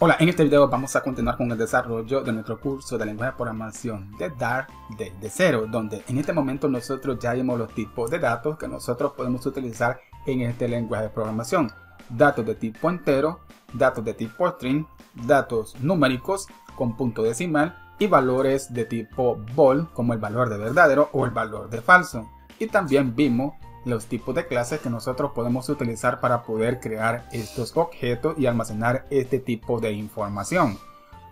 Hola, en este video vamos a continuar con el desarrollo de nuestro curso de lenguaje de programación de Dart desde cero, donde en este momento nosotros ya vimos los tipos de datos que nosotros podemos utilizar en este lenguaje de programación. Datos de tipo entero, datos de tipo string, datos numéricos con punto decimal y valores de tipo bool como el valor de verdadero o el valor de falso. Y también vimos los tipos de clases que nosotros podemos utilizar para poder crear estos objetos y almacenar este tipo de información.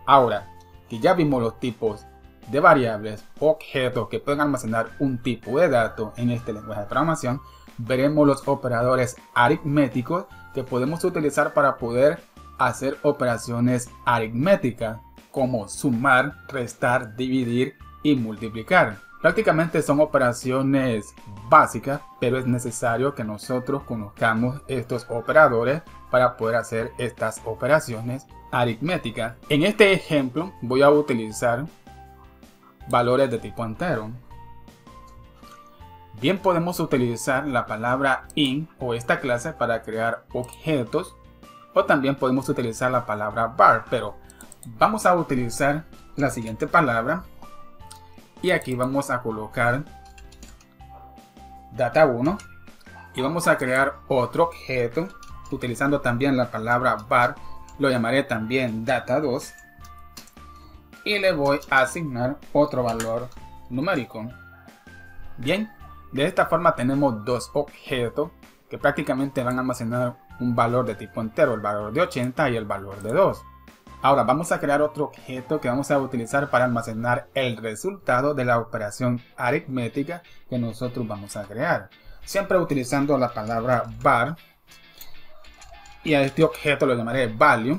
Ahora que ya vimos los tipos de variables, objetos que pueden almacenar un tipo de dato en este lenguaje de programación, veremos los operadores aritméticos que podemos utilizar para poder hacer operaciones aritméticas como sumar, restar, dividir y multiplicar. Prácticamente son operaciones básicas, pero es necesario que nosotros conozcamos estos operadores para poder hacer estas operaciones aritméticas. En este ejemplo voy a utilizar valores de tipo entero. Bien, podemos utilizar la palabra int o esta clase para crear objetos, o también podemos utilizar la palabra var, pero vamos a utilizar la siguiente palabra. Y aquí vamos a colocar data1 y vamos a crear otro objeto utilizando también la palabra var. Lo llamaré también data2 y le voy a asignar otro valor numérico. Bien, de esta forma tenemos dos objetos que prácticamente van a almacenar un valor de tipo entero, el valor de 80 y el valor de 2. Ahora vamos a crear otro objeto que vamos a utilizar para almacenar el resultado de la operación aritmética que nosotros vamos a crear. Siempre utilizando la palabra var. Y a este objeto lo llamaré value.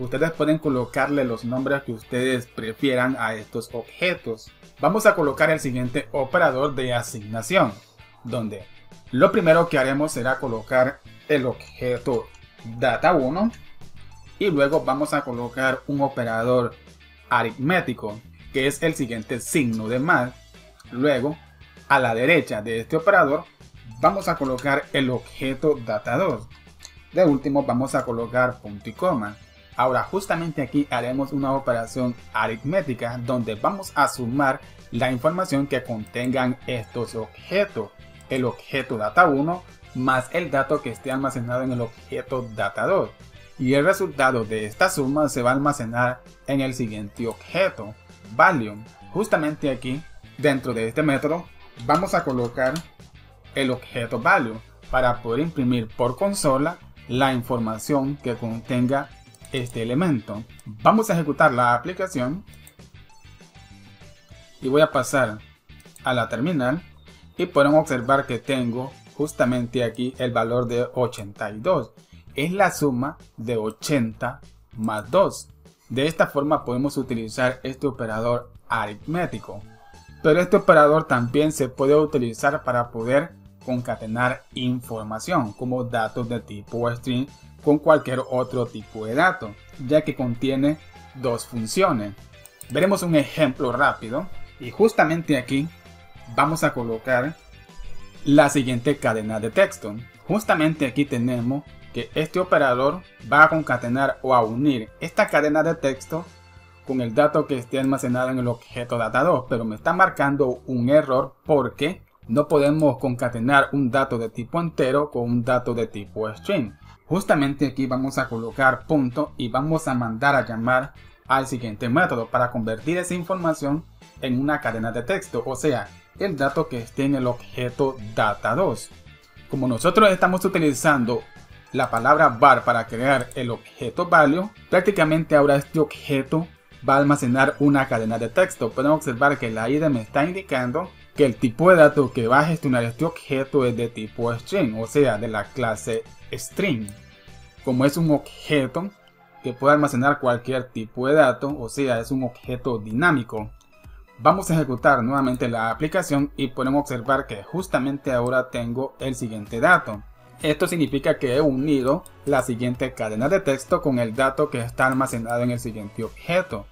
Ustedes pueden colocarle los nombres que ustedes prefieran a estos objetos. Vamos a colocar el siguiente operador de asignación, donde lo primero que haremos será colocar el objeto data1. Y luego vamos a colocar un operador aritmético que es el siguiente signo de más. Luego a la derecha de este operador vamos a colocar el objeto data2. De último vamos a colocar punto y coma. Ahora justamente aquí haremos una operación aritmética donde vamos a sumar la información que contengan estos objetos. El objeto data1 más el dato que esté almacenado en el objeto data2. Y el resultado de esta suma se va a almacenar en el siguiente objeto, value. Justamente aquí, dentro de este método, vamos a colocar el objeto value para poder imprimir por consola la información que contenga este elemento. Vamos a ejecutar la aplicación y voy a pasar a la terminal y pueden observar que tengo justamente aquí el valor de 82. Es la suma de 80 más 2. De esta forma podemos utilizar este operador aritmético. Pero este operador también se puede utilizar para poder concatenar información como datos de tipo string con cualquier otro tipo de dato, ya que contiene dos funciones. Veremos un ejemplo rápido y justamente aquí vamos a colocar la siguiente cadena de texto. Justamente aquí tenemos que este operador va a concatenar o a unir esta cadena de texto con el dato que esté almacenado en el objeto data2, pero me está marcando un error porque no podemos concatenar un dato de tipo entero con un dato de tipo string. Justamente aquí vamos a colocar punto y vamos a mandar a llamar al siguiente método para convertir esa información en una cadena de texto, o sea, el dato que esté en el objeto data2. Como nosotros estamos utilizando la palabra var para crear el objeto value, prácticamente ahora este objeto va a almacenar una cadena de texto. Pueden observar que la ID me está indicando que el tipo de dato que va a gestionar este objeto es de tipo string, o sea, de la clase string. Como es un objeto que puede almacenar cualquier tipo de dato, o sea, es un objeto dinámico. Vamos a ejecutar nuevamente la aplicación y pueden observar que justamente ahora tengo el siguiente dato. Esto significa que he unido la siguiente cadena de texto con el dato que está almacenado en el siguiente objeto.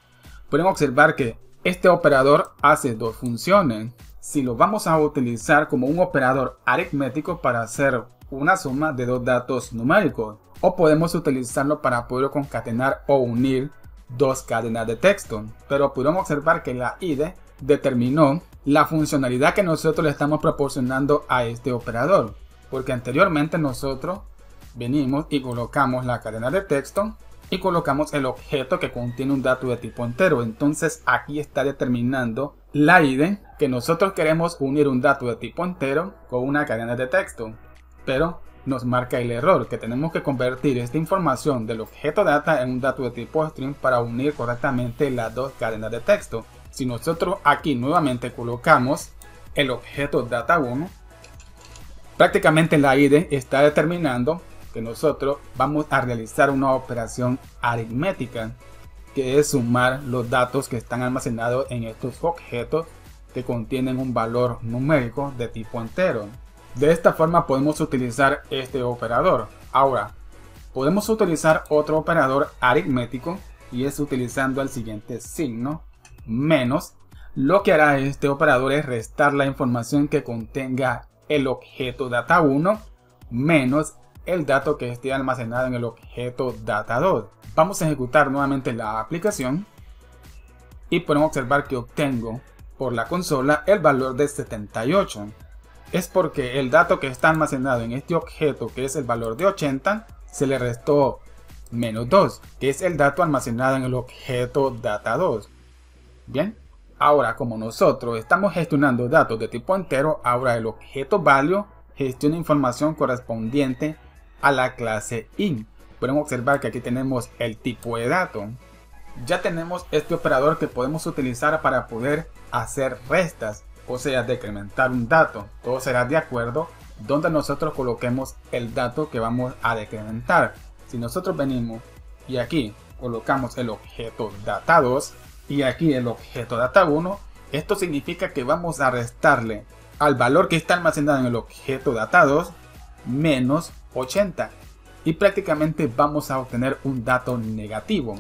Pueden observar que este operador hace dos funciones. si lo vamos a utilizar como un operador aritmético para hacer una suma de dos datos numéricos, o podemos utilizarlo para poder concatenar o unir dos cadenas de texto. Pero podemos observar que la IDE determinó la funcionalidad que nosotros le estamos proporcionando a este operador, porque anteriormente nosotros venimos y colocamos la cadena de texto y colocamos el objeto que contiene un dato de tipo entero. Entonces aquí está determinando la IDE que nosotros queremos unir un dato de tipo entero con una cadena de texto, pero nos marca el error que tenemos que convertir esta información del objeto data en un dato de tipo string para unir correctamente las dos cadenas de texto. Si nosotros aquí nuevamente colocamos el objeto data 1, prácticamente la IDE está determinando que nosotros vamos a realizar una operación aritmética, que es sumar los datos que están almacenados en estos objetos que contienen un valor numérico de tipo entero. De esta forma podemos utilizar este operador. Ahora, podemos utilizar otro operador aritmético, y es utilizando el siguiente signo, menos. Lo que hará este operador es restar la información que contenga el objeto data 1 menos el dato que esté almacenado en el objeto data 2. Vamos a ejecutar nuevamente la aplicación y podemos observar que obtengo por la consola el valor de 78. Es porque el dato que está almacenado en este objeto, que es el valor de 80, se le restó menos 2, que es el dato almacenado en el objeto data 2. Bien, ahora como nosotros estamos gestionando datos de tipo entero, ahora el objeto value gestiona información correspondiente a la clase int. Podemos observar que aquí tenemos el tipo de dato. Ya tenemos este operador que podemos utilizar para poder hacer restas, o sea, decrementar un dato. Todo será de acuerdo donde nosotros coloquemos el dato que vamos a decrementar. Si nosotros venimos y aquí colocamos el objeto data 2 y aquí el objeto data 1, esto significa que vamos a restarle al valor que está almacenado en el objeto data 2 menos 80, y prácticamente vamos a obtener un dato negativo.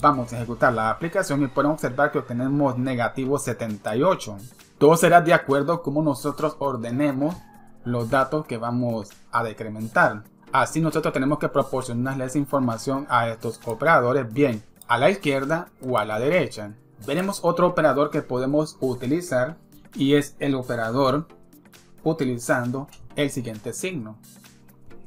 Vamos a ejecutar la aplicación y podemos observar que obtenemos negativo 78. Todo será de acuerdo como nosotros ordenemos los datos que vamos a decrementar. Así nosotros tenemos que proporcionarle esa información a estos operadores, bien a la izquierda o a la derecha. Veremos otro operador que podemos utilizar, y es el operador utilizando el siguiente signo,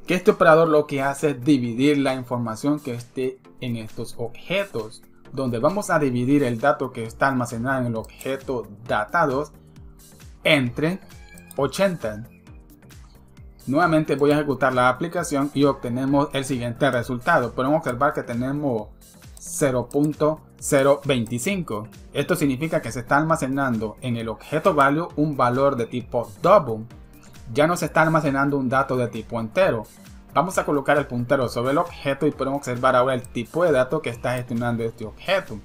que este operador lo que hace es dividir la información que esté en estos objetos, donde vamos a dividir el dato que está almacenado en el objeto data 2 entre 80. Nuevamente voy a ejecutar la aplicación y obtenemos el siguiente resultado. Podemos observar que tenemos 0.025. Esto significa que se está almacenando en el objeto value un valor de tipo double. Ya no se está almacenando un dato de tipo entero. Vamos a colocar el puntero sobre el objeto y podemos observar ahora el tipo de dato que está gestionando este objeto.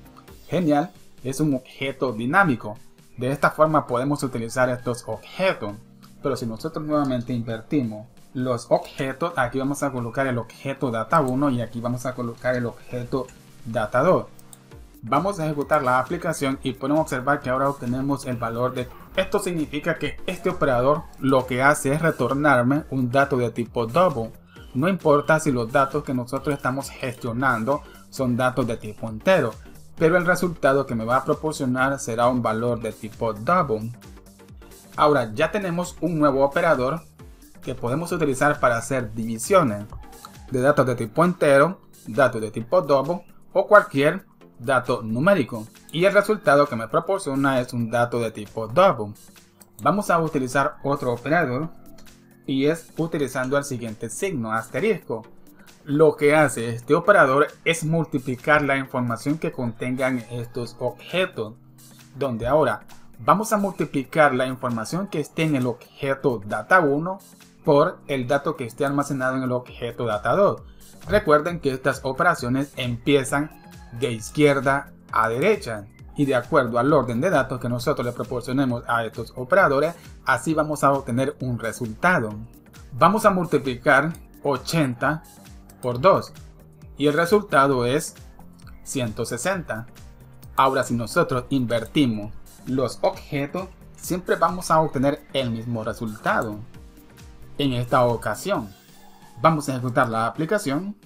Genial, es un objeto dinámico. De esta forma podemos utilizar estos objetos. Pero si nosotros nuevamente invertimos los objetos, aquí vamos a colocar el objeto data 1 y aquí vamos a colocar el objeto data 2. Vamos a ejecutar la aplicación y podemos observar que ahora obtenemos el valor de... Esto significa que este operador lo que hace es retornarme un dato de tipo double. No importa si los datos que nosotros estamos gestionando son datos de tipo entero, pero el resultado que me va a proporcionar será un valor de tipo double. Ahora ya tenemos un nuevo operador que podemos utilizar para hacer divisiones de datos de tipo entero, datos de tipo double o cualquier dato numérico, y el resultado que me proporciona es un dato de tipo double. Vamos a utilizar otro operador, y es utilizando el siguiente signo, asterisco. Lo que hace este operador es multiplicar la información que contengan estos objetos, donde ahora vamos a multiplicar la información que esté en el objeto data 1 por el dato que esté almacenado en el objeto data 2. Recuerden que estas operaciones empiezan de izquierda a derecha, y de acuerdo al orden de datos que nosotros le proporcionemos a estos operadores, así vamos a obtener un resultado. Vamos a multiplicar 80 por 2 y el resultado es 160. Ahora si nosotros invertimos los objetos, siempre vamos a obtener el mismo resultado. En esta ocasión, vamos a ejecutar la aplicación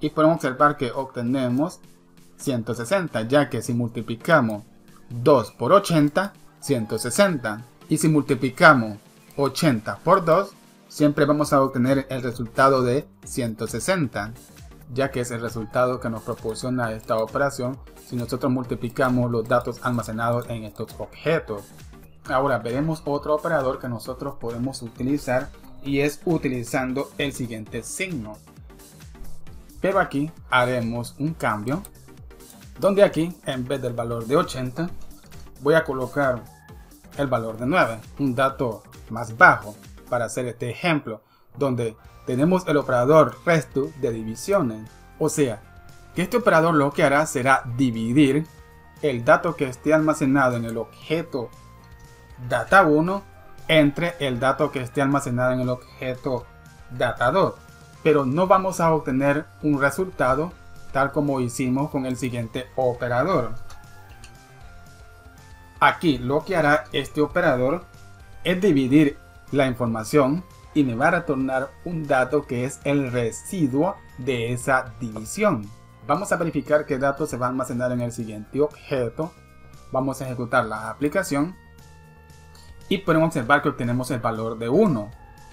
y podemos observar que obtenemos 160, ya que si multiplicamos 2 por 80, 160. Y si multiplicamos 80 por 2, siempre vamos a obtener el resultado de 160, ya que es el resultado que nos proporciona esta operación si nosotros multiplicamos los datos almacenados en estos objetos. Ahora veremos otro operador que nosotros podemos utilizar y es utilizando el siguiente signo. Pero aquí haremos un cambio, donde aquí en vez del valor de 80 voy a colocar el valor de 9, un dato más bajo para hacer este ejemplo, donde tenemos el operador resto de divisiones. O sea, que este operador lo que hará será dividir el dato que esté almacenado en el objeto data1 entre el dato que esté almacenado en el objeto data2. Pero no vamos a obtener un resultado tal como hicimos con el siguiente operador. Aquí lo que hará este operador es dividir la información y me va a retornar un dato que es el residuo de esa división. Vamos a verificar qué dato se va a almacenar en el siguiente objeto. Vamos a ejecutar la aplicación y podemos observar que obtenemos el valor de 1,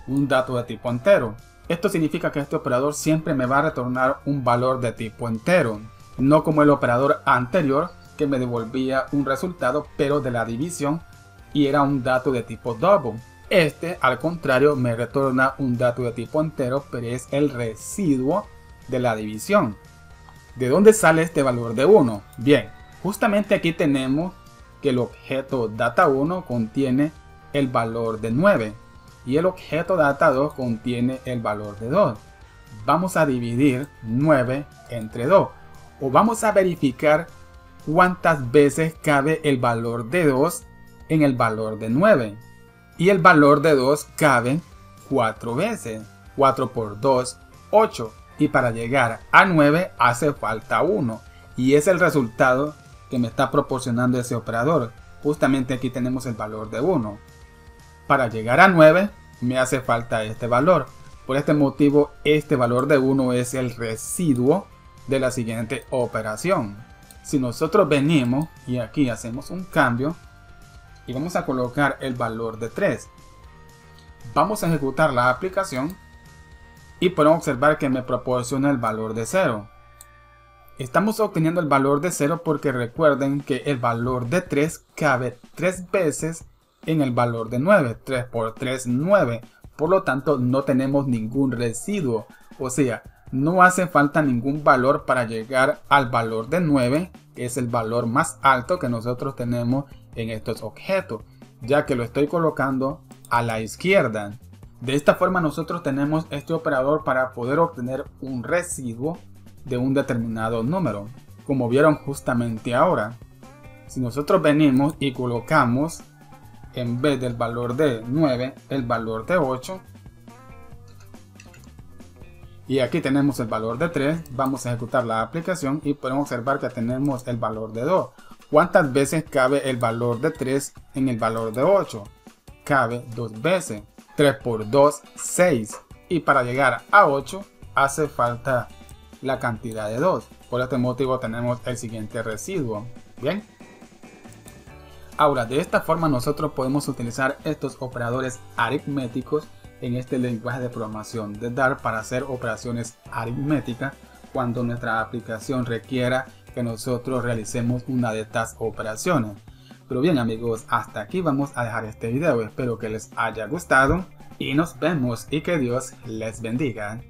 un dato de tipo entero. Esto significa que este operador siempre me va a retornar un valor de tipo entero, no como el operador anterior que me devolvía un resultado pero de la división y era un dato de tipo double. Este, al contrario, me retorna un dato de tipo entero pero es el residuo de la división. ¿De dónde sale este valor de 1? Bien, justamente aquí tenemos que el objeto data1 contiene el valor de 9 y el objeto data2 contiene el valor de 2. Vamos a dividir 9 entre 2 o vamos a verificar cuántas veces cabe el valor de 2 en el valor de 9. Y el valor de 2 cabe 4 veces. 4 por 2, 8. Y para llegar a 9 hace falta 1. Y es el resultado que me está proporcionando ese operador. Justamente aquí tenemos el valor de 1. Para llegar a 9 me hace falta este valor. Por este motivo, este valor de 1 es el residuo de la siguiente operación. Si nosotros venimos y aquí hacemos un cambio y vamos a colocar el valor de 3, vamos a ejecutar la aplicación y podemos observar que me proporciona el valor de 0. Estamos obteniendo el valor de 0 porque recuerden que el valor de 3 cabe 3 veces en el valor de 9. 3 por 3, 9. Por lo tanto, no tenemos ningún residuo. O sea, no hace falta ningún valor para llegar al valor de 9, que es el valor más alto que nosotros tenemos en estos objetos, ya que lo estoy colocando a la izquierda. De esta forma nosotros tenemos este operador para poder obtener un residuo de un determinado número, como vieron justamente ahora. Si nosotros venimos y colocamos en vez del valor de 9 el valor de 8, y aquí tenemos el valor de 3, vamos a ejecutar la aplicación y podemos observar que tenemos el valor de 2. ¿Cuántas veces cabe el valor de 3 en el valor de 8? Cabe 2 veces. 3 por 2, 6. Y para llegar a 8 hace falta la cantidad de 2. Por este motivo tenemos el siguiente residuo. Bien. Ahora, de esta forma nosotros podemos utilizar estos operadores aritméticos en este lenguaje de programación de Dart para hacer operaciones aritméticas cuando nuestra aplicación requiera que nosotros realicemos una de estas operaciones. Pero bien amigos, hasta aquí vamos a dejar este video. Espero que les haya gustado y nos vemos y que Dios les bendiga.